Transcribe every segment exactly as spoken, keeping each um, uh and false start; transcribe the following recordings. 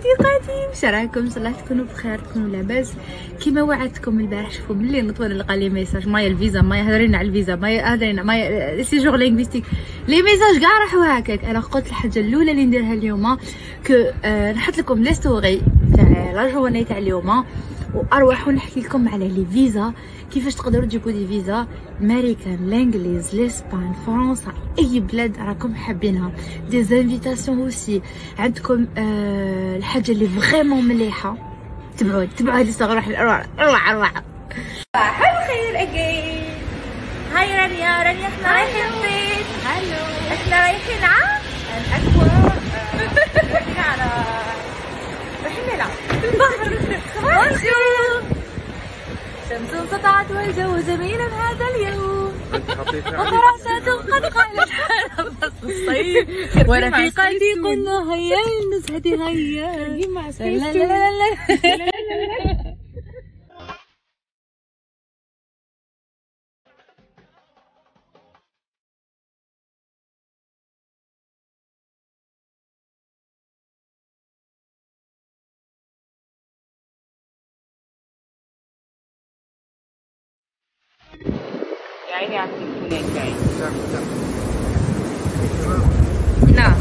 صديقاتي، واش راكم؟ صلاح تكونوا بخير، تكونوا لاباس كيما وعدتكم البارح. شوفوا بلي نطول لقى لي ميساج، مايا الفيزا، مايا هضرين على الفيزا، مايا هضرين، مايا سيجور لينغويستيك، لي ميساج كاع راحوا هكاك. انا قلت الحاجه الاولى اللي نديرها اليوم كو آه نحط لكم لي ستوري تاع لا جورني تاع اليوم، واروح ونحكي لكم على لي فيزا، كيفاش تقدروا تجيبوا دي فيزا امريكان، لانجليز، لاسبان، فرنسا، اي بلاد راكم حابينها. دي زانفيتاسيون اوسي عندكم. آه الحاجه اللي فريمون مليحه تبعوا تبعوا هذه الصغيره، روح روح روح روح صباح الخير اجي. هاي رانيا، رانيا احنا رايحين البيت. هلو، احنا رايحين على الاكوا، رايحين على بحمله البحر. بونجور، شمس انقطعت والجو جميل هذا اليوم، وفراشات قد قالت حرب الصيف، ورفيقاتي قلنا هيا لنزهد هيا. لا لا لا لا عيني على التليفون هكايا. نعم.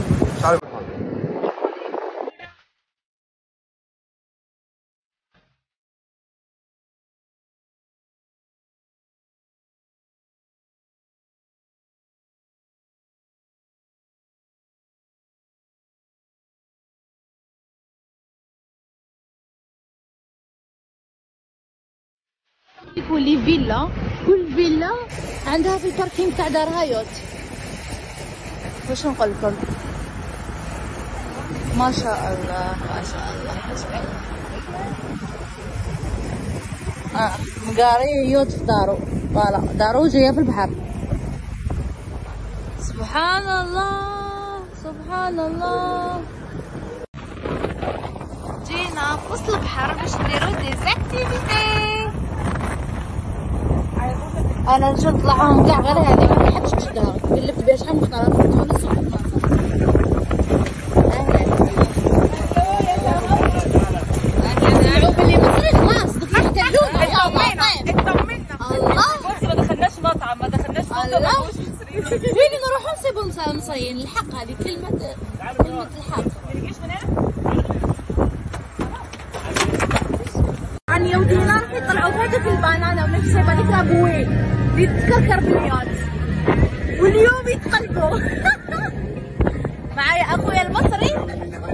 يكون لي فيلا، كل فيلا عندها في الباركينغ تاع دارها يوت. واش نقول لكم؟ ما شاء الله ما شاء الله سبحان الله. اه مقاري يوت في دارو، فوالا دارو جايه في البحر. سبحان الله سبحان الله. جينا في وسط البحر باش نديرو ديزاكتيفيتي. انا نطلعهم كاع غير هذه، ما نحبش نشدها، قلبت بها شحال من قرار في تونس وفي مصر. انا باللي مصري خلاص دخلنا تلوم. اطمنا الله، ما دخلناش مطعم، ما دخلناش مطعم مصري. وين نروحوا نصيبوا مصريين؟ الحق هذه كلمه كلمه الحق. يا ودي هنا راح يطلعوا بهذاك البنانه ولا شي شيبه هذيك رابوي اللي تكركر بالياض، واليوم يتقلبوا. معايا اخويا المصري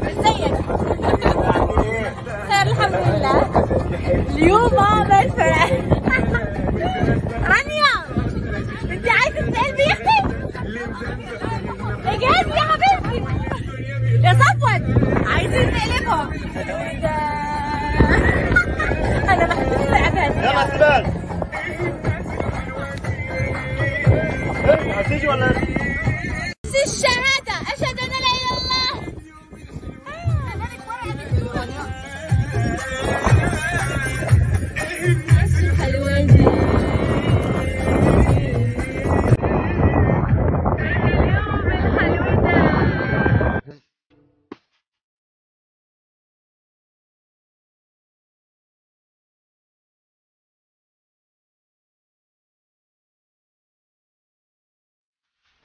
ازيك؟ خير الحمد لله. اليوم ما نفرح. رانيا انت عايزه تسال بيختي؟ اجازي يا حبيبتي يا صفوت، عايزين نقلبهم. أنا ما حبيتش نلعب هذه. يلا سبال. عسيجي ولا؟ نفس الشهادة، أشهد أن لا إله إلا الله.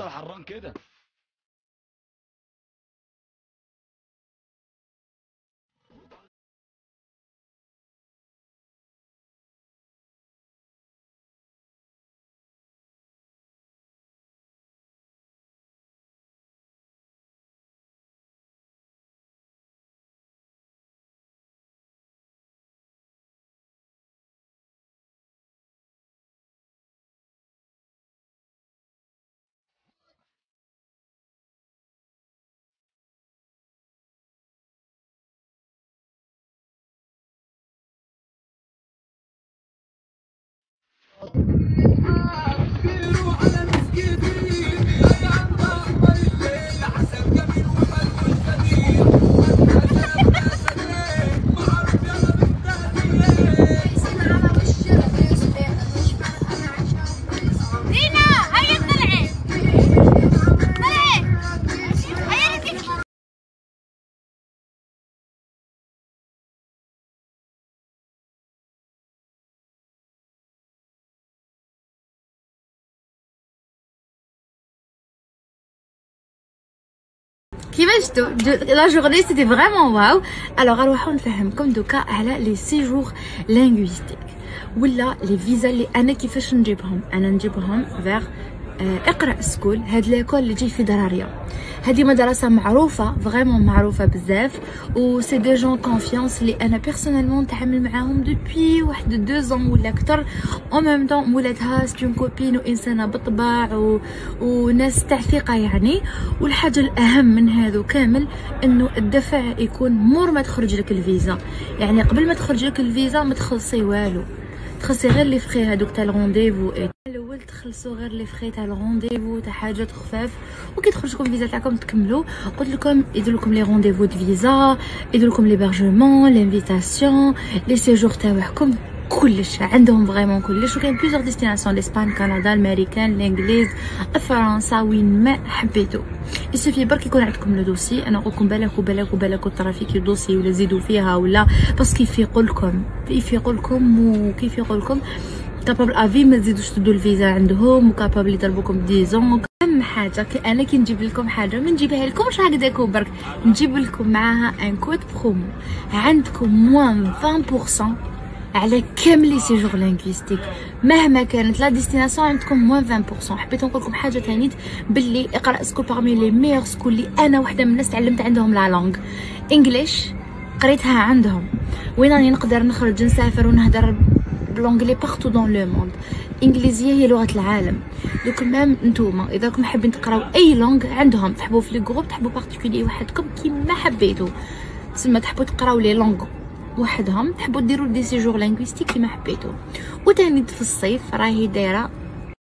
حرام كده. كيما شفتوا لا جورني سيتي فريمون واو. الوغ نروحو نفهمكم دوكا على لي سيجور لينغويستيك ولا لي فيزا اللي انا كيفاش نجيبهم. انا نجيبهم فيغ اقرا سكول، هاد ليكول اللي تجي في دراريا، هادي مدرسه معروفه فريمون معروفه بزاف، و سي دي جون كونفيونس اللي انا بيرسونيلمون نتعامل معاهم دوبوي واحد دو زون ولا اكثر. او ميم طون ولادها ستون كوبين وانسانه بالطباع و... وناس تاع ثقه يعني. والحاجه الاهم من هادو كامل انه الدفع يكون مور ما تخرج لك الفيزا، يعني قبل ما تخرج لك الفيزا ما تخلصي والو، تخلصي غير لي فخي هادوك تاع الرونديفو، الاول تخلصوا غير لي فخي تاع الرونديفو تاع حاجات خفاف، وكي تخرج لكم الفيزا تاعكم تكملوا. قلت لكم يدير لكم لي رونديفو د فيزا، يدير لكم لي بارجمون، لانفيتاسيون، لي سيجور تاعكم، كلش عندهم فريمون كلش. وكاين بليزيور ديستيناسيون، الاسبان، كندا، الامريكان، الانجليز، فرنسا، وين ما حبيتو. يسفي برك يكون عندكم لو دوسي. انا نقولكم بالك وبالك وبالك الترافيك دوسي ولا زيدوا فيها ولا باسكو يفيقوا لكم يفيقوا لكم وكيف يقول لكم كابابل افي ما تزيدوش تدو الفيزا عندهم، وكابابل يطلبوكم ديزون. اهم حاجه انا كي نجيب لكم حاجه ما نجيبها لكمش هكذاك برك، نجيب لكم معاها ان كود برومو عندكم موان عشرين بالمية على كامل لي سيجور لينغويستيك مهما كانت لا ديستيناسيون، عندكم موان عشرين بالمية. حبيت نقول لكم حاجه ثانيه باللي اقرا سكول باغمي لي ميور سكول اللي انا وحده من الناس تعلمت عندهم لا لونغ انجليش، قريتها عندهم، وين راني نقدر نخرج نسافر ونهضر بلونغلي بارتو دون لو موند. الانجليزيه هي لغه العالم، دوك مام نتوما اذا راكم حابين تقراو اي لونغ عندهم، تحبوا في لي جروب، تحبوا بارتيكولي وحدكم كيما حبيتو، تسمى تحبوا تقراو لي لونغ وحدهم، تحبوا ديروا دي سيجور لينغويستيك كيما حبيتو. وتاني في الصيف راهي دايره